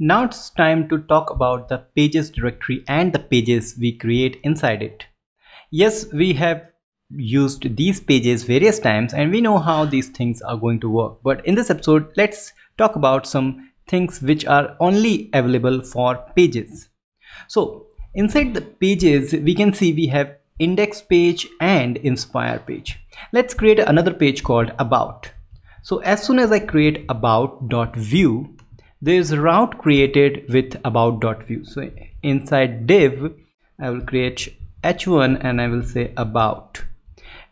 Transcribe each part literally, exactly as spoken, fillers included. Now it's time to talk about the pages directory and the pages we create inside it. Yes, we have used these pages various times and we know how these things are going to work. But in this episode, let's talk about some things which are only available for pages. So inside the pages, we can see we have index page and inspire page. Let's create another page called about. So as soon as I create about.view, there's a route created with about.view. So inside div, I will create h one and I will say about.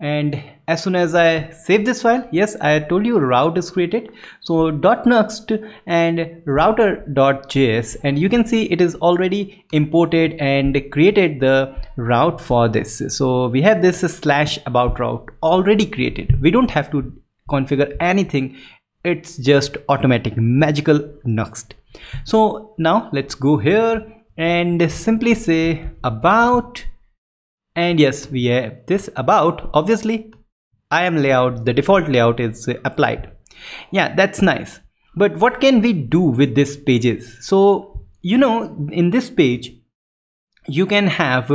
And as soon as I save this file, yes, I told you route is created. So .nuxt and router.js, and you can see it is already imported and created the route for this. So we have this slash about route already created. We don't have to configure anything. It's just automatic, magical Nuxt. So now let's go here and simply say about. And yes, we have this about. Obviously, I am layout, the default layout is applied. Yeah, that's nice. But what can we do with these pages? So, you know, in this page, you can have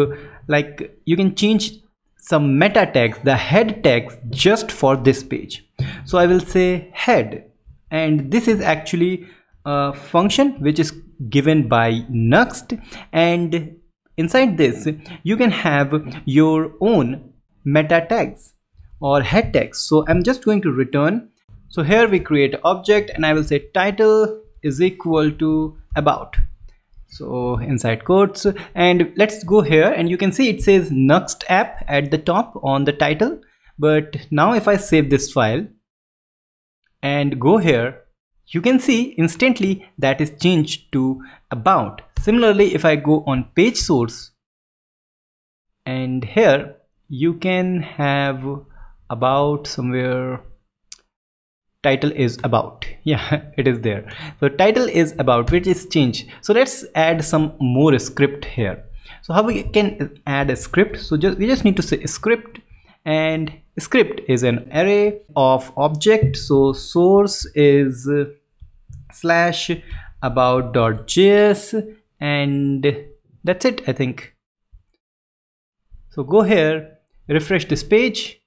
like, you can change some meta tags, the head tags just for this page. So I will say head, and this is actually a function which is given by Nuxt, and inside this, you can have your own meta tags or head tags. So I'm just going to return. So here we create object and I will say title is equal to about. So inside quotes, and let's go here and you can see it says Nuxt app at the top on the title. But now if I save this file and go here, you can see instantly that is changed to about. Similarly, if I go on page source and here you can have about somewhere, title is about. Yeah, it is there. So title is about, which is changed. So let's add some more script here. So how we can add a script? So just, we just need to say script, and script is an array of objects. So source is slash about.js, and that's it, I think. So go here, refresh this page,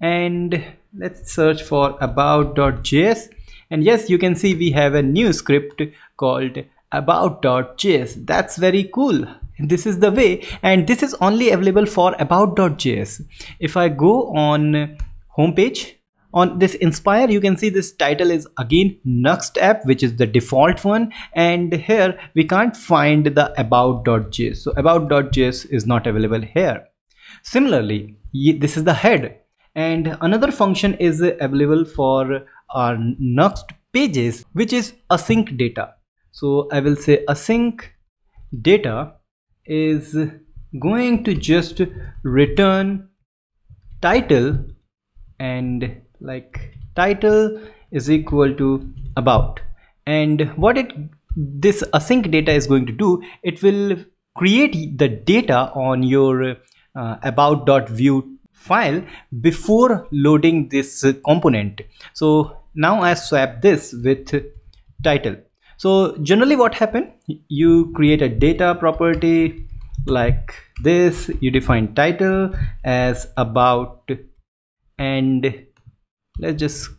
and let's search for about.js. And yes, you can see we have a new script called about.js. That's very cool. This is the way, and this is only available for about.js. If I go on homepage, on this inspire, you can see this title is again Nuxt app, which is the default one. And here we can't find the about.js. So about.js is not available here. Similarly, this is the head. And another function is available for our Nuxt pages, which is asyncData. So I will say asyncData is going to just return title, and like title is equal to about. And what it this async data is going to do, it will create the data on your uh, about.view file before loading this component. So now I swap this with title. So generally what happened, you create a data property like this, you define title as about, and let's just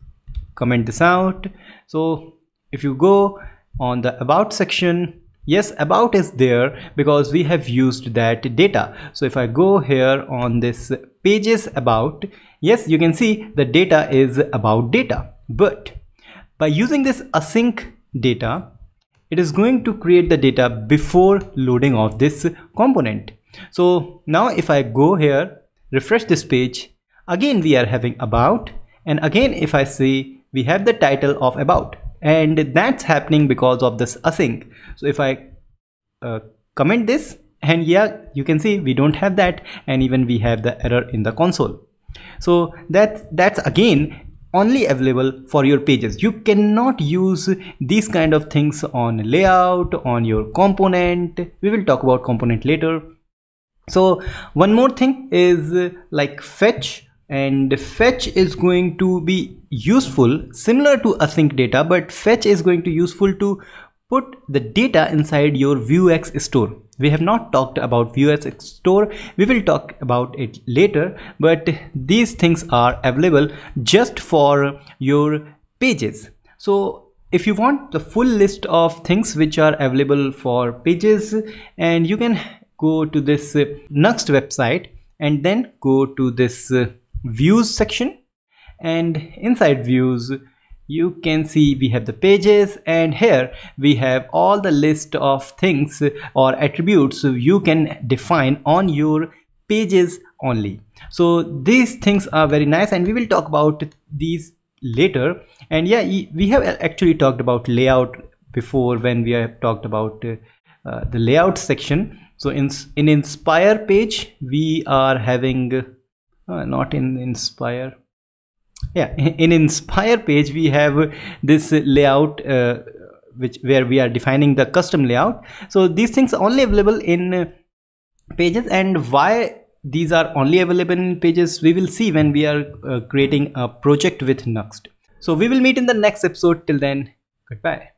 comment this out. So if you go on the about section, yes, about is there because we have used that data. So if I go here on this pages about, yes, you can see the data is about data. But by using this async data, it is going to create the data before loading of this component. So now if I go here, refresh this page, again we are having about, and again if I say we have the title of about, and that's happening because of this async. So if I uh, comment this, and yeah, you can see we don't have that, and even we have the error in the console. So that's that's again only available for your pages. You cannot use these kind of things on layout, on your component. We will talk about component later. So one more thing is uh, like fetch, and fetch is going to be useful similar to async data, but fetch is going to useful to put the data inside your Vuex store. We have not talked about Vuex store, we will talk about it later, but these things are available just for your pages. So if you want the full list of things which are available for pages, and you can go to this uh, Nuxt website and then go to this uh, views section, and inside views you can see we have the pages, and here we have all the list of things or attributes you can define on your pages only. So these things are very nice, and we will talk about these later. And yeah, we have actually talked about layout before when we have talked about uh, uh, the layout section. So in in Inspire page we are having uh, not in Inspire yeah in Inspire page we have this layout uh, which where we are defining the custom layout. So these things are only available in pages, and why these are only available in pages we will see when we are uh, creating a project with Nuxt. So we will meet in the next episode. Till then, goodbye.